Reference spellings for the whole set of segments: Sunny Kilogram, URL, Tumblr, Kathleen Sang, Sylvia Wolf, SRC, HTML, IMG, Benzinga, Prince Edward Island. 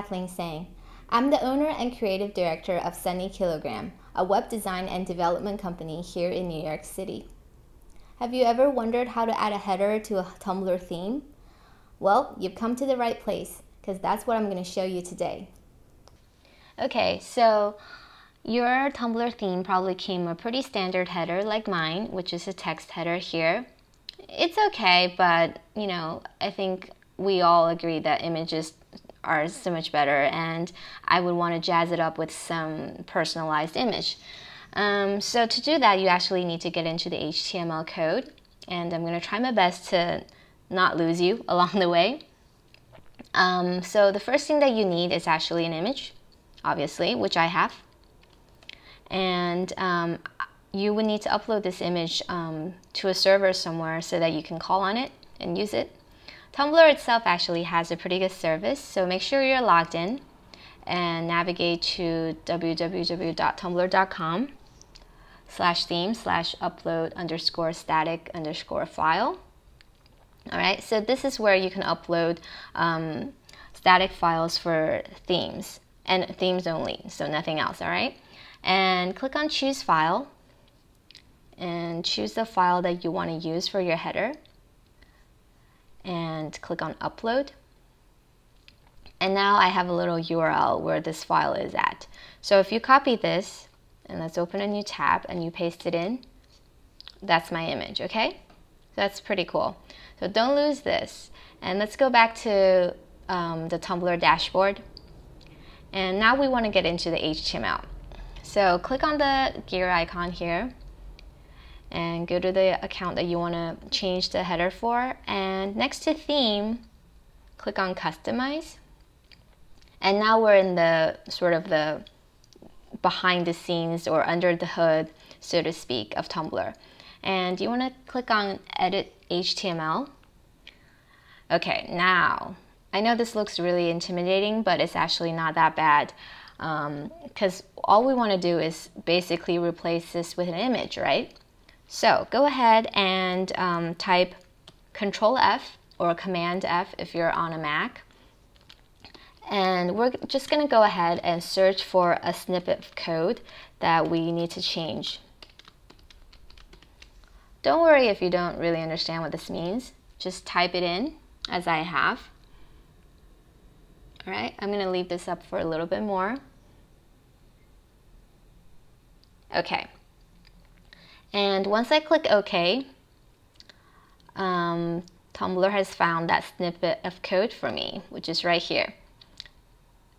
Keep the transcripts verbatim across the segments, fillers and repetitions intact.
Kathleen Sang. I'm the owner and creative director of Sunny Kilogram, a web design and development company here in New York City. Have you ever wondered how to add a header to a Tumblr theme? Well, you've come to the right place, because that's what I'm going to show you today. Okay, so your Tumblr theme probably came with a pretty standard header like mine, which is a text header here. It's okay, but you know, I think we all agree that images are so much better, and I would want to jazz it up with some personalized image. Um, so to do that, you actually need to get into the H T M L code, and I'm going to try my best to not lose you along the way. Um, so the first thing that you need is actually an image, obviously, which I have. And um, you would need to upload this image um, to a server somewhere so that you can call on it and use it. Tumblr itself actually has a pretty good service, so make sure you're logged in and navigate to www.tumblr.com slash theme slash upload underscore static underscore file. All right, so this is where you can upload um, static files for themes, and themes only, so nothing else, all right? And click on Choose File, and choose the file that you want to use for your header, and click on Upload. And now I have a little U R L where this file is at. So if you copy this, and let's open a new tab, and you paste it in, that's my image, okay? That's pretty cool. So don't lose this. And let's go back to um, the Tumblr dashboard. And now we want to get into the H T M L. So click on the gear icon here and go to the account that you want to change the header for. And next to theme, click on customize. And now we're in the sort of the behind the scenes or under the hood, so to speak, of Tumblr. And you want to click on Edit H T M L. Okay, now, I know this looks really intimidating, but it's actually not that bad, because um, all we want to do is basically replace this with an image, right? So go ahead and um, type Control F or Command F if you're on a Mac. And we're just going to go ahead and search for a snippet of code that we need to change. Don't worry if you don't really understand what this means. Just type it in, as I have. All right, I'm going to leave this up for a little bit more. Okay. And once I click OK, um, Tumblr has found that snippet of code for me, which is right here.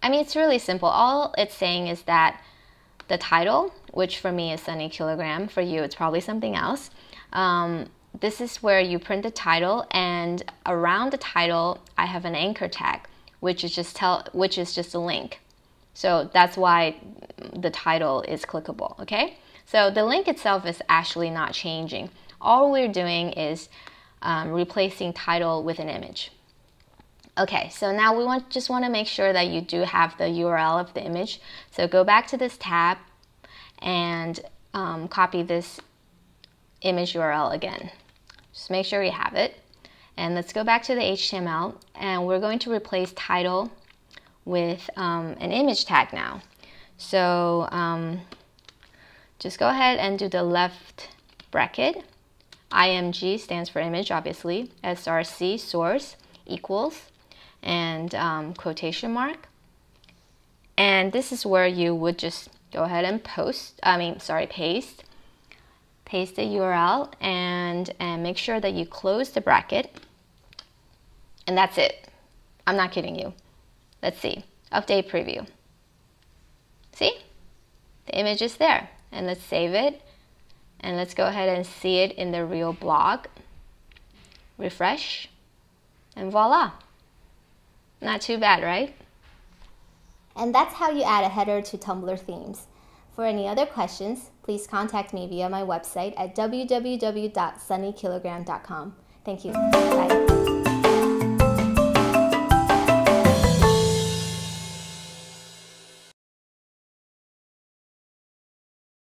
I mean, it's really simple. All it's saying is that the title, which for me is Sunny Kilogram, for you it's probably something else. Um, this is where you print the title, and around the title I have an anchor tag, which is just tell, which is just a link. So that's why the title is clickable. Okay. So the link itself is actually not changing. All we're doing is um, replacing title with an image. Okay, so now we want, just want to make sure that you do have the U R L of the image. So go back to this tab and um, copy this image U R L again. Just make sure you have it. And let's go back to the H T M L, and we're going to replace title with um, an image tag now. So um, just go ahead and do the left bracket. I M G stands for image, obviously. S R C, source, equals, and um, quotation mark. And this is where you would just go ahead and post, I mean, sorry, paste. Paste the U R L, and, and make sure that you close the bracket. And that's it. I'm not kidding you. Let's see. Update preview. See? The image is there. And let's save it. And let's go ahead and see it in the real blog. Refresh. And voila. Not too bad, right? And that's how you add a header to Tumblr themes. For any other questions, please contact me via my website at w w w dot sunny kilogram dot com. Thank you. Bye.